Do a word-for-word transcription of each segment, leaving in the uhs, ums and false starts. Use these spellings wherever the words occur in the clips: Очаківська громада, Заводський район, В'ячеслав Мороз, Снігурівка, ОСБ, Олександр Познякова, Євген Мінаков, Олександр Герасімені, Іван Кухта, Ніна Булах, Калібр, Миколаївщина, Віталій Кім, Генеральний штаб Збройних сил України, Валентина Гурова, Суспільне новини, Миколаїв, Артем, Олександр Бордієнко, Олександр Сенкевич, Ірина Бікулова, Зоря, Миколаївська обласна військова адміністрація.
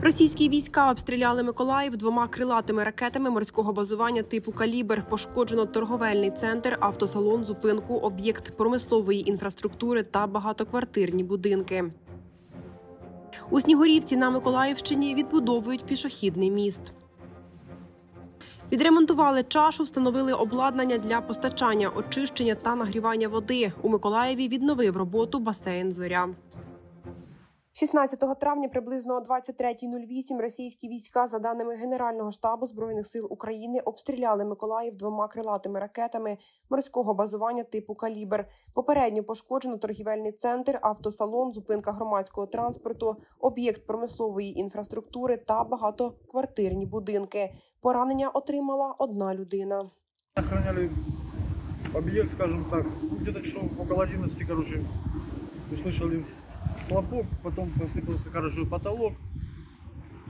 Російські війська обстріляли Миколаїв двома крилатими ракетами морського базування типу «Калібр». Пошкоджено торговельний центр, автосалон, зупинку, об'єкт промислової інфраструктури та багатоквартирні будинки. У Снігурівці на Миколаївщині відбудовують пішохідний міст. Відремонтували чашу, встановили обладнання для постачання, очищення та нагрівання води. У Миколаєві відновив роботу басейн «Зоря». шістнадцятого травня приблизно о двадцять третій нуль вісім російські війська, за даними Генерального штабу Збройних сил України, обстріляли Миколаїв двома крилатими ракетами морського базування типу «Калібр». Попередньо пошкоджено торгівельний центр, автосалон, зупинка громадського транспорту, об'єкт промислової інфраструктури та багатоквартирні будинки. Поранення отримала одна людина. Охороняли об'єкт, скажімо так, десь около одинадцяти, коротше, услышали хлопок, потом посыпался, короче, потолок,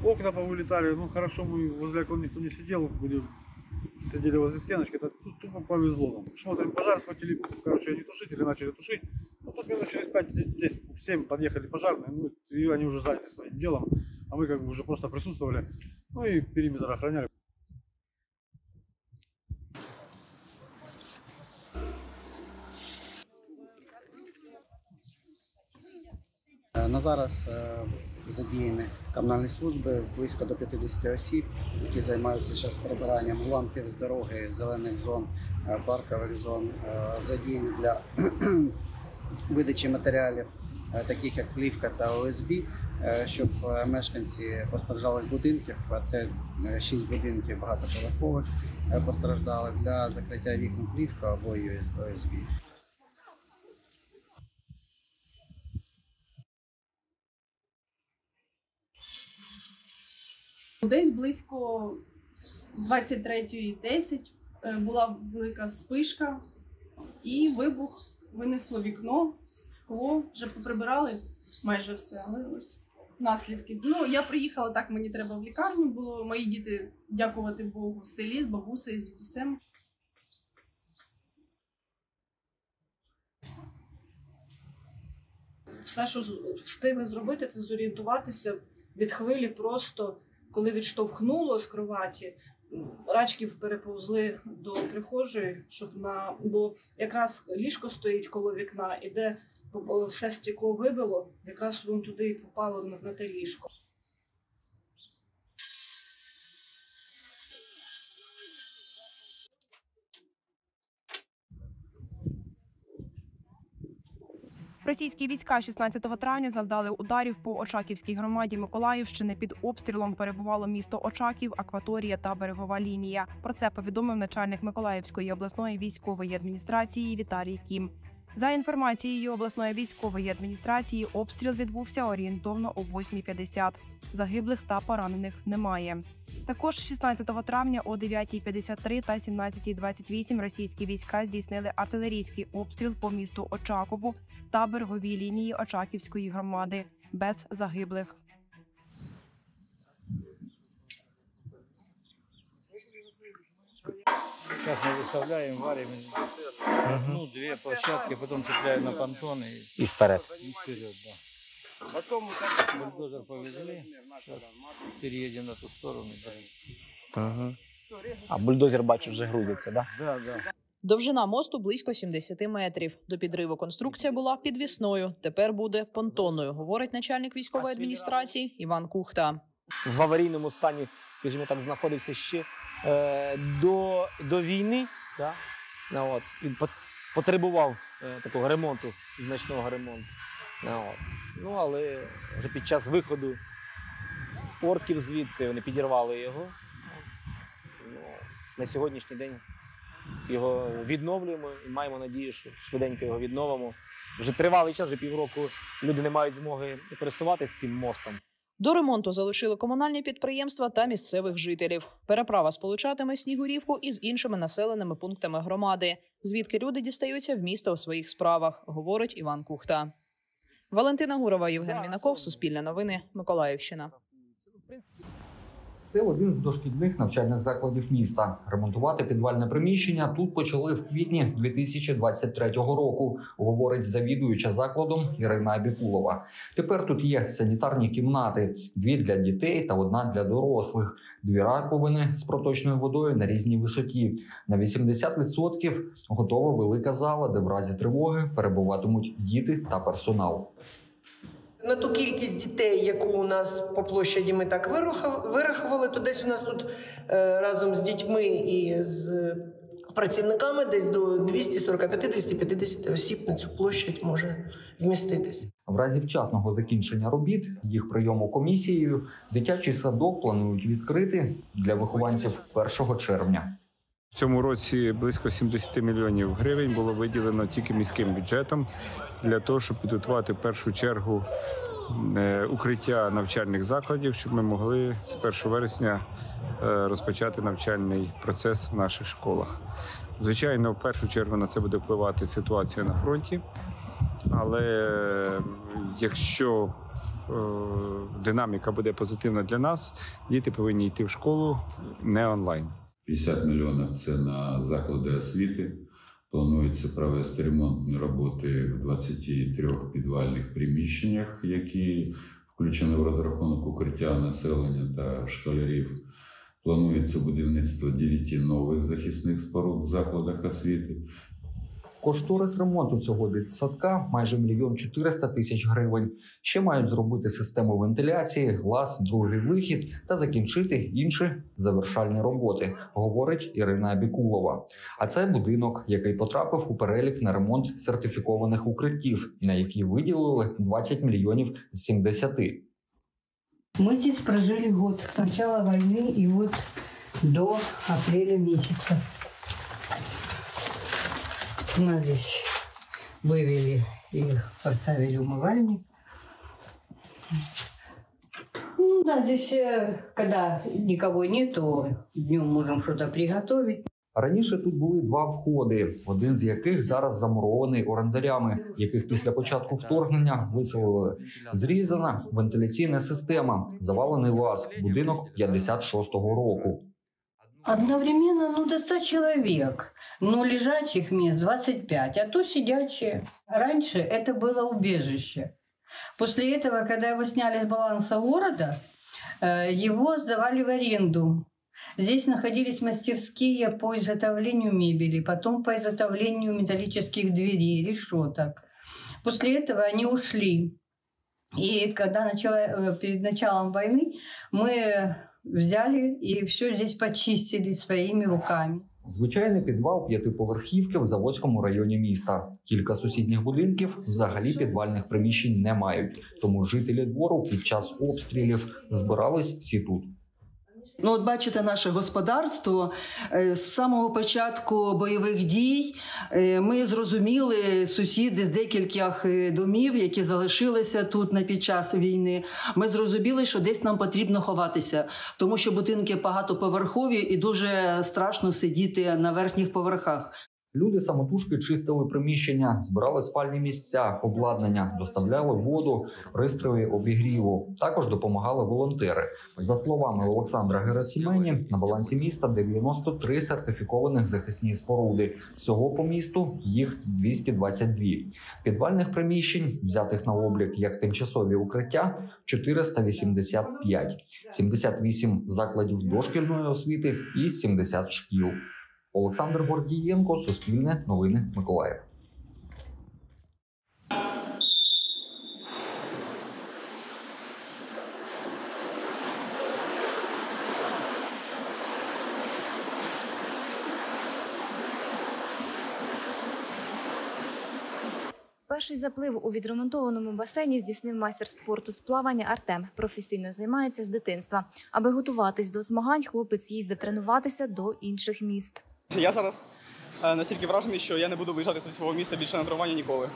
окна повылетали, ну хорошо, мы возле окон никто не сидел, были, сидели возле стеночки, это тупо повезло нам. Смотрим, пожар схватили, короче, они тушители начали тушить, ну тут минут через пять-семь подъехали пожарные, ну и они уже заняты своим делом, а мы как бы уже просто присутствовали, ну и периметр охраняли. На зараз задіяні комунальні служби, близько до п'ятдесяти осіб, які займаються зараз прибиранням лампів з дороги, зелених зон, паркових зон, задіяні для видачі матеріалів, таких як плівка та О С Б, щоб мешканці постраждалих будинків, а це шість будинків багатоповерхових постраждали, для закриття вікон плівка або О С Б. Десь близько двадцять третьої десять була велика вспишка і вибух, винесло вікно, скло, вже поприбирали майже все, але ось наслідки. Ну, я приїхала так, мені треба в лікарню було, мої діти, дякувати Богу, в селі, з бабусею, з дідусем. Все, що встигли зробити, це зорієнтуватися від хвилі просто. Коли відштовхнуло з кроваті, рачки переповзли до прихожої, щоб на... бо якраз ліжко стоїть коло вікна, і де все стекло вибило, якраз воно туди і попало на, на те ліжко. Російські війська шістнадцятого травня завдали ударів по Очаківській громаді Миколаївщини. Під обстрілом перебувало місто Очаків, акваторія та берегова лінія. Про це повідомив начальник Миколаївської обласної військової адміністрації Віталій Кім. За інформацією обласної військової адміністрації, обстріл відбувся орієнтовно о восьмій п'ятдесят. Загиблих та поранених немає. Також шістнадцятого травня о дев'ятій п'ятдесят три та сімнадцятій двадцять вісім російські війська здійснили артилерійський обстріл по місту Очакову та береговій лінії Очаківської громади. Без загиблих. Сейчас мы выставляем, варим, одну, две площадки, потом цепляем на понтон и, и вперед. И вперед, да. Потом бульдозер повезли, сейчас переедем на ту сторону. Ага. А бульдозер, бачу, вже грузиться, да? Да, да. Довжина мосту близько сімдесяти метрів. До підриву конструкція була підвісною, тепер буде понтонною, говорить начальник військової адміністрації Іван Кухта. В аварійному стані, скажімо так, знаходився ще До, до війни, да? От, він потребував такого ремонту, значного ремонту. От. Ну, але вже під час виходу орків звідси вони підірвали його. Ну, на сьогоднішній день його відновлюємо і маємо надію, що швиденько його відновимо. Вже тривалий час, вже півроку люди не мають змоги користуватися цим мостом. До ремонту залишили комунальні підприємства та місцевих жителів. Переправа сполучатиме Снігурівку із іншими населеними пунктами громади, звідки люди дістаються в місто у своїх справах, говорить Іван Кухта. Валентина Гурова, Євген Мінаков, Суспільне новини, Миколаївщина. Це один з дошкільних навчальних закладів міста. Ремонтувати підвальне приміщення тут почали в квітні дві тисячі двадцять третього року, говорить завідуюча закладом Ірина Бікулова. Тепер тут є санітарні кімнати – дві для дітей та одна для дорослих, дві раковини з проточною водою на різній висоті. На вісімдесят відсотків готова велика зала, де в разі тривоги перебуватимуть діти та персонал. На ту кількість дітей, яку у нас по площаді ми так вирахували, то десь у нас тут разом з дітьми і з працівниками десь до двохсот сорока п'яти - двохсот п'ятдесяти осіб на цю площадь може вміститись. В разі вчасного закінчення робіт, їх прийому комісією, дитячий садок планують відкрити для вихованців першого червня. В цьому році близько сімдесят мільйонів гривень було виділено тільки міським бюджетом для того, щоб підготувати в першу чергу укриття навчальних закладів, щоб ми могли з першого вересня розпочати навчальний процес в наших школах. Звичайно, в першу чергу на це буде впливати ситуація на фронті, але якщо динаміка буде позитивна для нас, діти повинні йти в школу не онлайн. п'ятдесят мільйонів – це на заклади освіти. Планується провести ремонтні роботи в двадцяти трьох підвальних приміщеннях, які включені в розрахунок укриття населення та школярів. Планується будівництво дев'яти нових захисних споруд в закладах освіти. Кошторис ремонту цього дитсадка – майже мільйон чотириста тисяч гривень. Ще мають зробити систему вентиляції, глас, другий вихід та закінчити інші завершальні роботи, говорить Ірина Бікулова. А це будинок, який потрапив у перелік на ремонт сертифікованих укриттів, на які виділили двадцять мільйонів з сімдесяти. Ми тут прожили год з початку війни і от до апреля місяця. Нас здесь вывели и поставили умывальник. Ну да, здесь, когда никого нету, днем можем что-то приготовить. Раніше тут були два входи, один з яких зараз замурований орендарями, яких після початку вторгнення виселили. Зрізана вентиляційна система, завалений лаз, будинок п'ятдесят шостого року. Одновременно, ну, до ста человек, но лежачих мест двадцать пять, а то сидячие. Раньше это было убежище. После этого, когда его сняли с баланса города, его сдавали в аренду. Здесь находились мастерские по изготовлению мебели, потом по изготовлению металлических дверей, решеток. После этого они ушли. И когда начало, перед началом войны мы... взяли і все тут почистили своїми руками. Звичайний підвал п'ятиповерхівки в Заводському районі міста. Кілька сусідніх будинків взагалі підвальних приміщень не мають. Тому жителі двору під час обстрілів збирались всі тут. Ну, от бачите, наше господарство, з самого початку бойових дій ми зрозуміли, сусіди з декількох домів, які залишилися тут під час війни, ми зрозуміли, що десь нам потрібно ховатися, тому що будинки багатоповерхові і дуже страшно сидіти на верхніх поверхах. Люди самотужки чистили приміщення, збирали спальні місця, обладнання, доставляли воду, пристрої обігріву. Також допомагали волонтери. За словами Олександра Герасімені, на балансі міста дев'яносто три сертифікованих захисні споруди. Всього по місту їх двісті двадцять дві. Підвальних приміщень, взятих на облік як тимчасові укриття, чотириста вісімдесят п'ять. сімдесят вісім закладів дошкільної освіти і сімдесят шкіл. Олександр Бордієнко, Суспільне новини, Миколаїв. Перший заплив у відремонтованому басейні здійснив майстер спорту з плавання Артем. Професійно займається з дитинства. Аби готуватись до змагань, хлопець їздив тренуватися до інших міст. Я зараз настільки вражений, що я не буду виїжджати зі свого міста більше на тренування ніколи.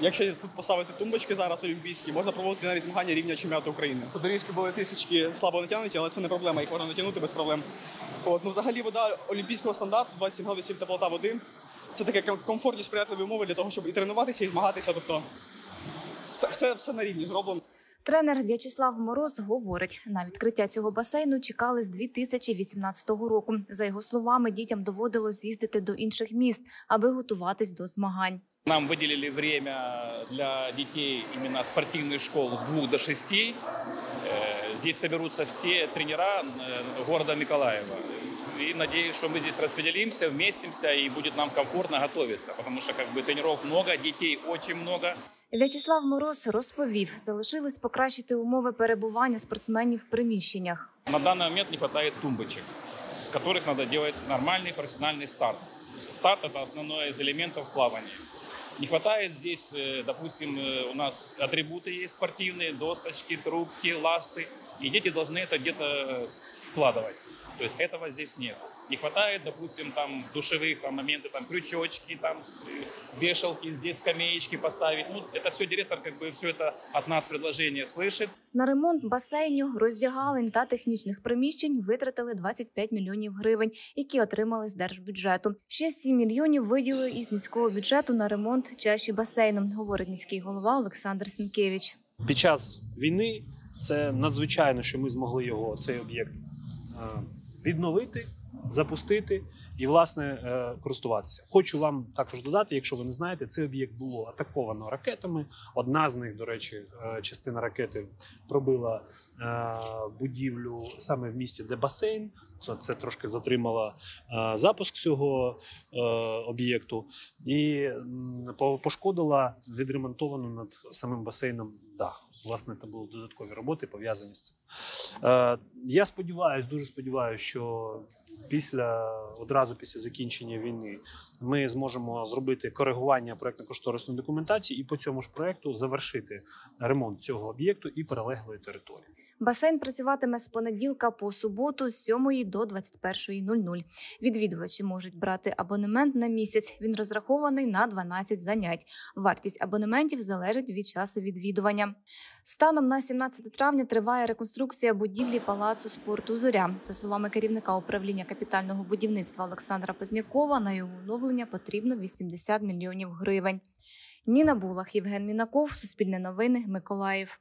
Якщо тут поставити тумбочки зараз олімпійські, можна проводити навіть змагання рівня чемпіонату України. Доріжки були трішечки слабо натягнуті, але це не проблема, їх можна натягнути без проблем. От, ну, взагалі вода олімпійського стандарту, двадцять сім градусів теплота води, це такі комфортні, сприятливі умови для того, щоб і тренуватися, і змагатися, тобто все, все, все на рівні зроблено. Тренер В'ячеслав Мороз говорить, на відкриття цього басейну чекали з дві тисячі вісімнадцятого року. За його словами, дітям доводилось їздити до інших міст, аби готуватись до змагань. Нам виділили время для дітей іменно спортивних школ з двох до шести. Здесь соберутся все тренера города Миколаева. И надеюсь, что мы здесь распределимся, вместимся и будет нам комфортно готовиться, потому что как бы тренировок много, детей очень много. В'ячеслав Мороз розповів, залишилось покращити умови перебування спортсменів в приміщеннях. На даний момент не вистачає тумбочок, з яких треба робити нормальний професіональний старт. Старт – це основний з елементів плавання. Не хватает здесь, допустим, у нас атрибуты есть спортивные, досточки, трубки, ласты. И дети должны это где-то складывать. То есть этого здесь нет. Не хватает, допустим, там душевых там, моментов, там крючочки, там вешалки, здесь скамеечки поставить. Ну, это все директор, как бы, все это от нас предложение слышит. На ремонт басейню, роздягалень та технічних приміщень витратили двадцять п'ять мільйонів гривень, які отримали з держбюджету. Ще сім мільйонів виділили із міського бюджету на ремонт чаші басейну, говорить міський голова Олександр Сенкевич. Під час війни це надзвичайно, що ми змогли його, цей об'єкт, відновити, запустити і, власне, користуватися. Хочу вам також додати, якщо ви не знаєте, цей об'єкт було атаковано ракетами. Одна з них, до речі, частина ракети пробила будівлю саме в місті, де басейн. Це трошки затримало запуск цього об'єкту і пошкодила відремонтовану над самим басейном дах. Власне, там були додаткові роботи, пов'язані з цим. Я сподіваюся, дуже сподіваюся, що після, одразу після закінчення війни ми зможемо зробити коригування проєктно-кошторисної документації і по цьому ж проєкту завершити ремонт цього об'єкту і прилеглої території. Басейн працюватиме з понеділка по суботу з сьомої до двадцять першої нуль нуль. Відвідувачі можуть брати абонемент на місяць. Він розрахований на дванадцять занять. Вартість абонементів залежить від часу відвідування. Станом на сімнадцяте травня триває реконструкція будівлі палацу спорту «Зоря». За словами керівника управління капітального будівництва Олександра Познякова, на його оновлення потрібно вісімдесят мільйонів гривень. Ніна Булах, Євген Мінаков, Суспільне новини, Миколаїв.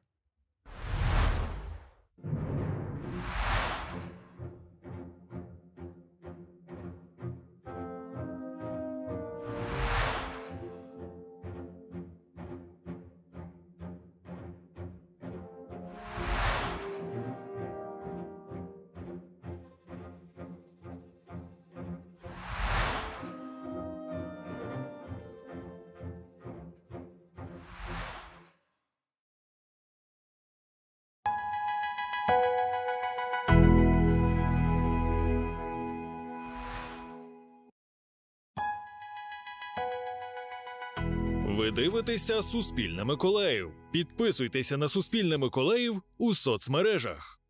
Ви дивитеся «Суспільне Миколаїв». Підписуйтеся на «Суспільне Миколаїв» у соцмережах.